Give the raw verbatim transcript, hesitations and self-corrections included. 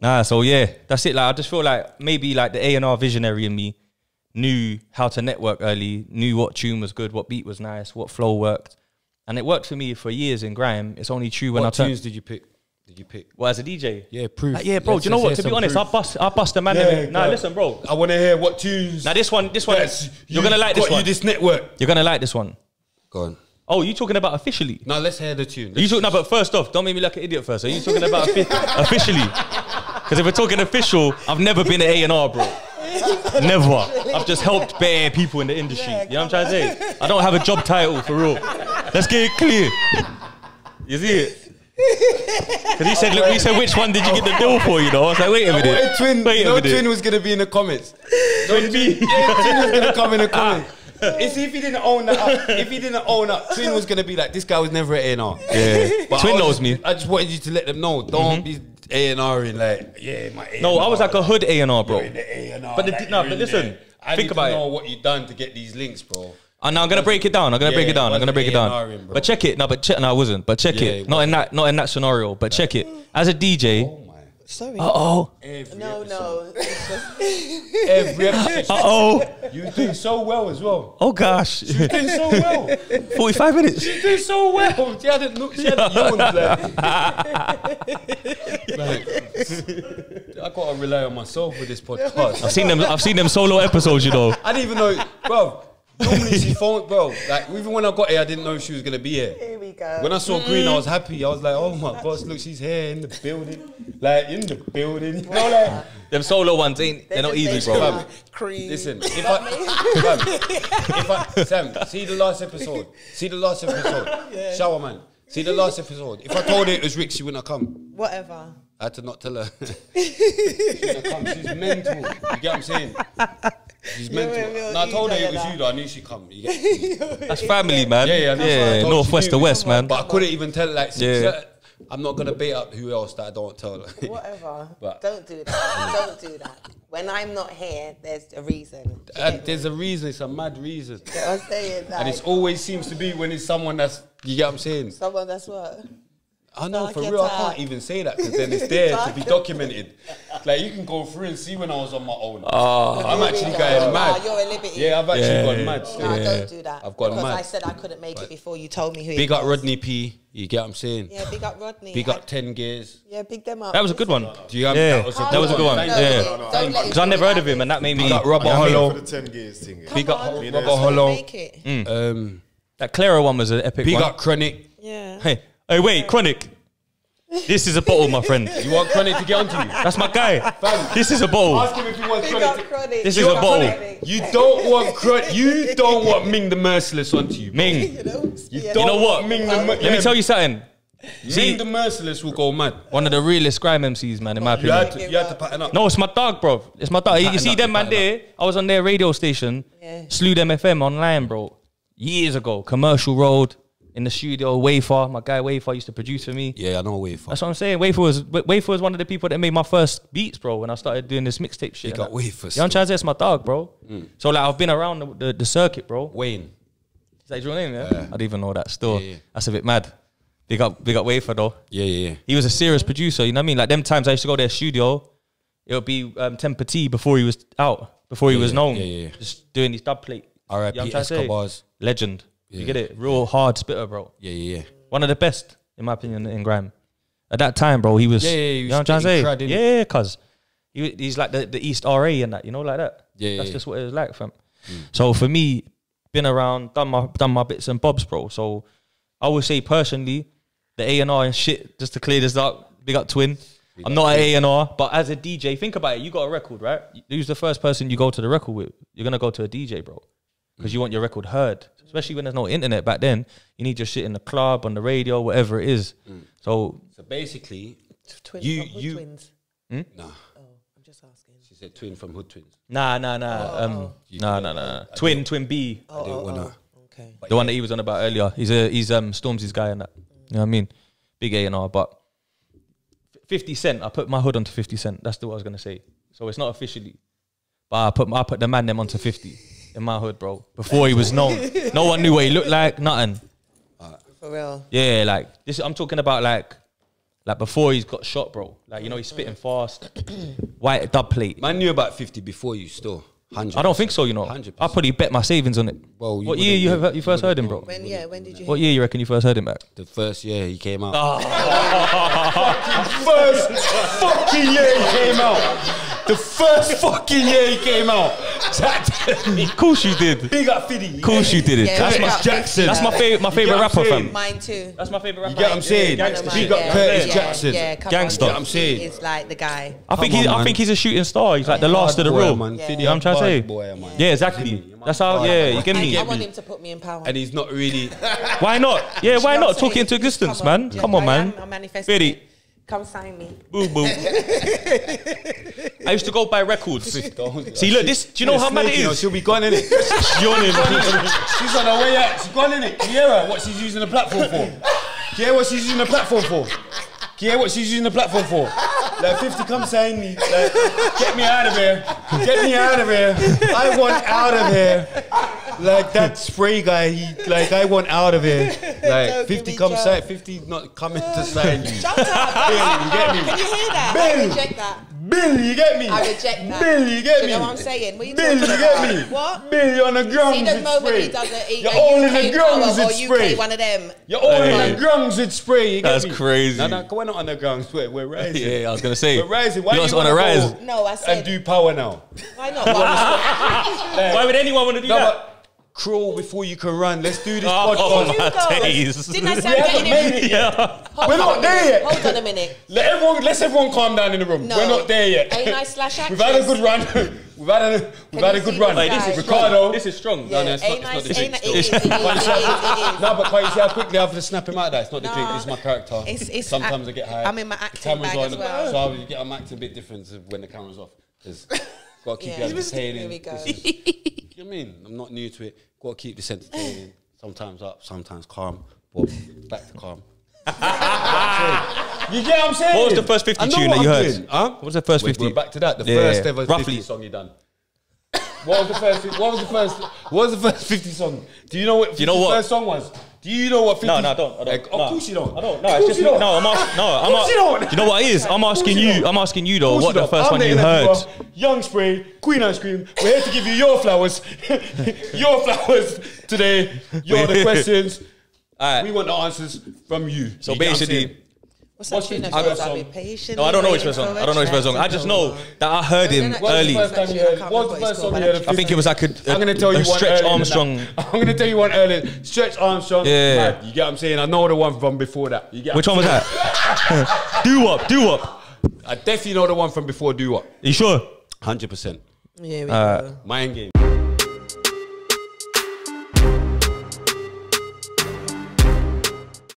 Nah, so yeah, that's it. Like, I just feel like maybe like the A and R visionary in me knew how to network early, knew what tune was good, what beat was nice, what flow worked. And it worked for me for years in grime. It's only true when I turned. What tunes did you pick? Did you pick? Well, as a D J? Yeah, proof. Like, yeah, bro, let's, do you know what? To be honest, proof. I bust I bust the man. Yeah, yeah, nah, bro. Listen, bro. I want to hear what tunes. Now, this one, this one, you're going to like this one. You this network. You're going to like this one. Go on. Oh, you talking about officially? No, let's hear the tune. Let's you talking no, but first off, don't make me like an idiot first. Are you talking about officially? Because if we're talking official, I've never been at A and R, bro. Never. I've just helped bare people in the industry. Yeah, you know what I'm trying to say? I don't have a job title, for real. Let's get it clear. You see it? Because he said, look, we said, which one did you get the deal for? You know, I was like, wait a minute. A twin, wait a no minute. Twin was gonna be in the comments. No twin, twin, yeah, twin was gonna come in the comments. Ah. It's if he didn't own that up. If he didn't own up, Twin was gonna be like, this guy was never at A and R. Yeah, but Twin knows just, me. I just wanted you to let them know. Don't mm-hmm. be A and R in like, yeah, my A and R. No, I was like a hood A and R, bro. You're in the A and R, but the, like, no, but listen, there. I think need about to know it. What you've done to get these links, bro. Uh, no, I'm gonna break it down. I'm gonna yeah, break it down. I'm gonna break it down. In, but check it. No, but check. No, I wasn't. But check yeah, it. Not in that. Not in that scenario. But check it. As a D J. Oh my. Sorry. Uh oh. Every no, episode. no. Every episode. Uh oh. You're doing so well as well. Oh gosh. You're doing so well. Forty-five minutes. You're doing so well. She hadn't looked. She hadn't yawned. Like, I gotta rely on myself with this podcast. I've seen them. I've seen them solo episodes. You know. I didn't even know, bro. Normally she phoned, bro. Like, even when I got here, I didn't know if she was gonna be here. Here we go. When I saw mm. Green, I was happy. I was like, oh my gosh, look, she's here in the building. Like, in the building. You know, like, them solo ones ain't, they're, they're not easy, bro. Cream. Listen, if I, if I, if I, Sam, see the last episode. See the last episode. Yeah. Shower man. See the last episode. If I told her it was Rick, she wouldn't have come. Whatever. I had to not tell her. She wouldn't have come. She's mental. You get what I'm saying? She's yeah, mental. Yeah, yeah, no, I told her it was you though. I knew she'd come. You get that's family, man. Yeah, yeah. yeah. yeah. North, west, or west, man. But I couldn't even tell, like, yeah. I'm not going to bait up who else that I don't tell her. Whatever. But don't do that. Don't do that. When I'm not here, there's a reason. Uh, there's a reason. It's a mad reason. You know what I'm saying? Like, and it always seems to be when it's someone that's, you get what I'm saying? Someone that's what? I know, for real, I can't even say that because then it's there to be documented. Like, you can go through and see when I was on my own. Oh, I'm actually going mad. You're at liberty. Yeah, I've actually gone mad. No, don't do that. I've gone mad. Because I said I couldn't make it before you told me who you were. Big up Rodney P. You get what I'm saying? Yeah, big up Rodney. Big up ten gears. Yeah, big them up. That was a good one. Do you? Yeah, that was a good one. Yeah, because I never heard of him, and that made me. Big up Robert Hollow. Big up Robert Hollow. Um, that Clara one was an epic one. Big up Chronik. Yeah. Hey. Hey, wait, Chronik. This is a bottle, my friend. You want Chronik to get onto you? That's my guy. Fam, this is a bottle. Ask him if he wants Chronik. Chronik. This you is a bottle. Chronik. You don't want Chronik. You don't want Ming the Merciless onto you. Bro. Ming. You don't, you don't know what? Ming the Let yeah. me tell you something. See, Ming the Merciless will go mad. One of the realest grime M Cs, man, in my opinion. You had to, you had to pattern up. No, it's my dog, bro. It's my dog. You, you see up, them, man, there. I was on their radio station, yeah. Slew M F M online, bro. Years ago, Commercial Road. In the studio, Wafer, my guy Wafer used to produce for me. Yeah, I know Wafer. That's what I'm saying. Wafer was Wafer was one of the people that made my first beats, bro, when I started doing this mixtape shit. You got Wafer. You know what I'm trying to say? It's my dog, bro. Mm. So, like, I've been around the, the, the circuit, bro. Wayne. Is that your name, yeah? Uh, I don't even know that still. Yeah, yeah. That's a bit mad. Big up, big up Wafer, though. Yeah, yeah, yeah. He was a serious producer, you know what I mean? Like, them times I used to go to their studio, it would be um, Temper T before he was out, before yeah, he was known. Yeah, yeah, yeah. Just doing his dub plate. R I P Escobar's. Legend. Yeah. You get it? Real hard spitter, bro. Yeah, yeah, yeah. One of the best, in my opinion, in grime. At that time, bro, he was... Yeah, yeah, yeah. You know what I'm trying to say? Yeah, yeah, cuz. He, he's like the, the East R A and that, you know, like that. Yeah, That's yeah, just yeah. what it was like, fam. Mm. So for me, been around, done my, done my bits and bobs, bro. So I would say personally, the A and R and shit, just to clear this up, big up Twin. Big I'm not at A and R, but as a D J, think about it. You got a record, right? Who's the first person you go to the record with? You're going to go to a D J, bro. Because you want your record heard. Especially when there's no internet back then. You need your shit in the club, on the radio, whatever it is. Mm. So so basically, twins you... From Hood you twins. Hmm? Nah. Oh, I'm just asking. She said twin from Hood Twins. Nah, nah, nah. Oh, um, oh. Nah, nah, nah. I twin, Twin B. Oh, I didn't oh, want to... Oh. Okay. The yeah. one that he was on about earlier. He's a, he's um Stormzy's guy and that. Mm. You know what I mean? Big A and R, but... fifty cent, I put my hood onto fifty cent. That's what I was going to say. So it's not officially. But I put, I put the man them onto fifty. In my hood, bro. Before he was known. No one knew what he looked like, nothing. For real. Yeah, like, this. I'm talking about, like, Like before he's got shot, bro. Like, you know, he's spitting fast. White dub plate. Man knew about fifty before you still. one hundred percent. I don't think so, you know. one hundred percent. I probably bet my savings on it. Well, what year you have, you first heard him, bro? When, yeah, when did you What hear year you reckon you first heard him back? The first year he came out. Oh. First fucking year he came out. The first fucking year he came out. Of course you did. Big up Fiddy. Of course you did it. Yeah, that's, my, Jackson. that's my favorite, my favorite rapper, fam. Mine too. That's my favorite rapper. You get what I'm saying? Yeah, big up yeah, Curtis yeah, Jackson. Yeah, yeah, Gangster. You get what I'm saying? He's like the guy. I think, on, he, I think he's a shooting star. He's like yeah. the last Hard of the row. Man. Yeah. You know what I'm trying Hard to say? Boy, man. Yeah, exactly. That's how, yeah, you get me. I want him to put me in power. And he's not really... Why not? Yeah, why not? Talk it into existence, man. Come on, man. I'm manifesting. Come sign me. Boom, boom. I used to go buy records. See, look, this, do you know how mad it is? You know, she'll be gone, innit? She's yawning. She's on her way out. She's gone, innit? Do you hear her? What she's using the platform for? Do you hear what she's using the platform for? Do you hear what she's using the platform for? Like, fifty, come sign me. Like, get me out of here. Get me out of here. I want out of here. Like, that Spray guy, he, like, I want out of here. Like, fifty, come sign, fifty's not coming to sign you. Shut up. Bill, you get me? Can you hear that? Bill, I reject that. Bill, you get me? I reject that. Bill, you get me? Do you know what I'm saying? What you Bill, you get me? What? Bill, you're on the grounds with Spray. Doesn't eat, you're like, all in the grounds with Spray. U K, one of them. You're all hey. in the grounds with Spray, you get That's me? That's crazy. No, no, we're not on the grounds, we're, we're rising. Yeah, I was going to say. We're rising. Why you're you on a rise? No, I said. And do power now. Why not? Like, why would anyone want to do no, that? Crawl before you can run. Let's do this oh, podcast. Oh, days. Didn't I say we it? Yeah. We're not there yet. Hold on a minute. Let everyone, let's everyone calm down in the room. No. We're not there yet. Ain't I slash actress? We've had a good run. We've had a, we've had a good run. Like, this is Ricardo. This is strong. Yeah. No, no, it's ain't not the drink. It is, it is. No, but quite, you see how quickly I have to snap him out of that. It's not the drink, it's my character. It's, it's, Sometimes I, I get high. I'm in my acting bag as well. So I'm acting a bit different when the camera's off. Got to keep you entertaining. You know what I mean? I'm not new to it. Got to keep this entertaining. Sometimes up, sometimes calm. But back to calm. You get what I'm saying? What was the first fifty tune that you heard? Doing, huh? What was the first fifty? We're back to that. The yeah, first yeah. ever Roughly. fifty song you done. What was the first? What was the first? What was the first fifty song? Do you know what? Do you know what? First song was. Do you know what fifty? No, no, I don't. I don't. Like, oh, no. Of course you don't. I don't. No, it's just no. I'm asking. No, I'm asking. You, you know what it is? I'm asking you. I'm asking you though. What the first one you heard? Young Spray, Queen Icecream. We're here to give you your flowers. Your flowers today. You're the questions. All right. We want the answers from you. So you basically. What's that tune? No, I don't know which first song. I don't know which first song. I just know that I heard him early. I think it was I could. I'm gonna tell you one. Stretch Armstrong. I'm gonna tell you one earlier. Stretch Armstrong. Yeah. You get what I'm saying? I know the one from before that. You get which one was that? Do up, do up. I definitely know the one from before. Do up. You sure? Hundred percent. Yeah. Mind game.